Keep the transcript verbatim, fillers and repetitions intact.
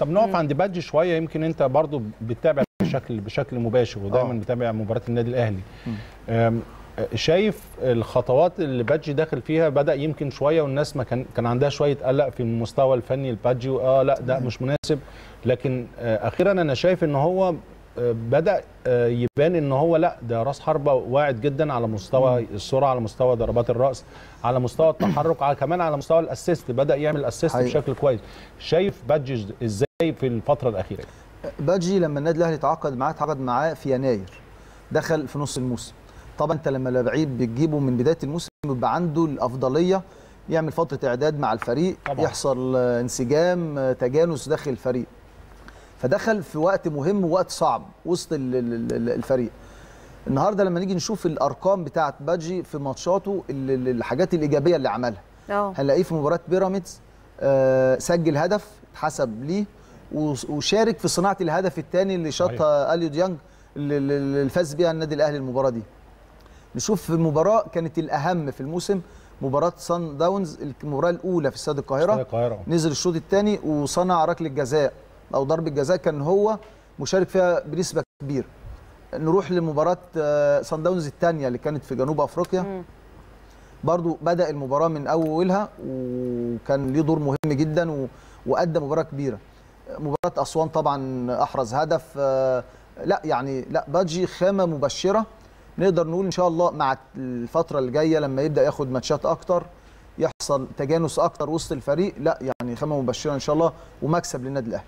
طب نقف عند بادجي شويه. يمكن انت برضو بتتابع بشكل بشكل مباشر ودايما بتتابع مباريات النادي الاهلي. شايف الخطوات اللي بادجي داخل فيها؟ بدا يمكن شويه والناس ما كان كان عندها شويه قلق في المستوى الفني لبادجي، اه لا ده مش مناسب، لكن اخيرا انا شايف ان هو بدا يبان ان هو لا ده راس حربه واعد جدا على مستوى السرعه، على مستوى ضربات الراس، على مستوى التحرك، على كمان على مستوى الاسيست. بدا يعمل اسيست بشكل كويس. شايف بادجي ازاي في الفتره الاخيره؟ بادجي لما النادي الاهلي تعاقد معاه تعاقد معاه في يناير، دخل في نص الموسم. طبعا انت لما لعيب بتجيبه من بدايه الموسم بيبقى عنده الافضليه، يعمل فتره اعداد مع الفريق طبعا. يحصل انسجام، تجانس داخل الفريق، فدخل في وقت مهم ووقت صعب وسط الفريق. النهارده لما نيجي نشوف الارقام بتاعه بادجي في ماتشاته، الحاجات الايجابيه اللي عملها أوه. هنلاقيه في مباراه بيراميدز آه سجل هدف اتحسب ليه، وشارك في صناعه الهدف الثاني اللي شاطها اليو ديانج اللي فاز بيها النادي الاهلي. المباراه دي نشوف في مباراه كانت الاهم في الموسم، مباراه صن داونز، المباراه الاولى في استاد القاهره، نزل الشوط الثاني وصنع ركله جزاء او ضربه جزاء كان هو مشارك فيها بنسبه كبيره. نروح لمباراه صن داونز الثانيه اللي كانت في جنوب افريقيا، م. برضو بدا المباراه من اولها وكان ليه دور مهم جدا و... وادى مباراه كبيره. مباراه اسوان طبعا احرز هدف. لا يعني لا بادجي خامه مبشره، نقدر نقول ان شاء الله مع الفتره الجايه لما يبدا ياخد ماتشات اكتر، يحصل تجانس اكتر وسط الفريق، لا يعني خامه مبشره ان شاء الله ومكسب للنادي الاهلي.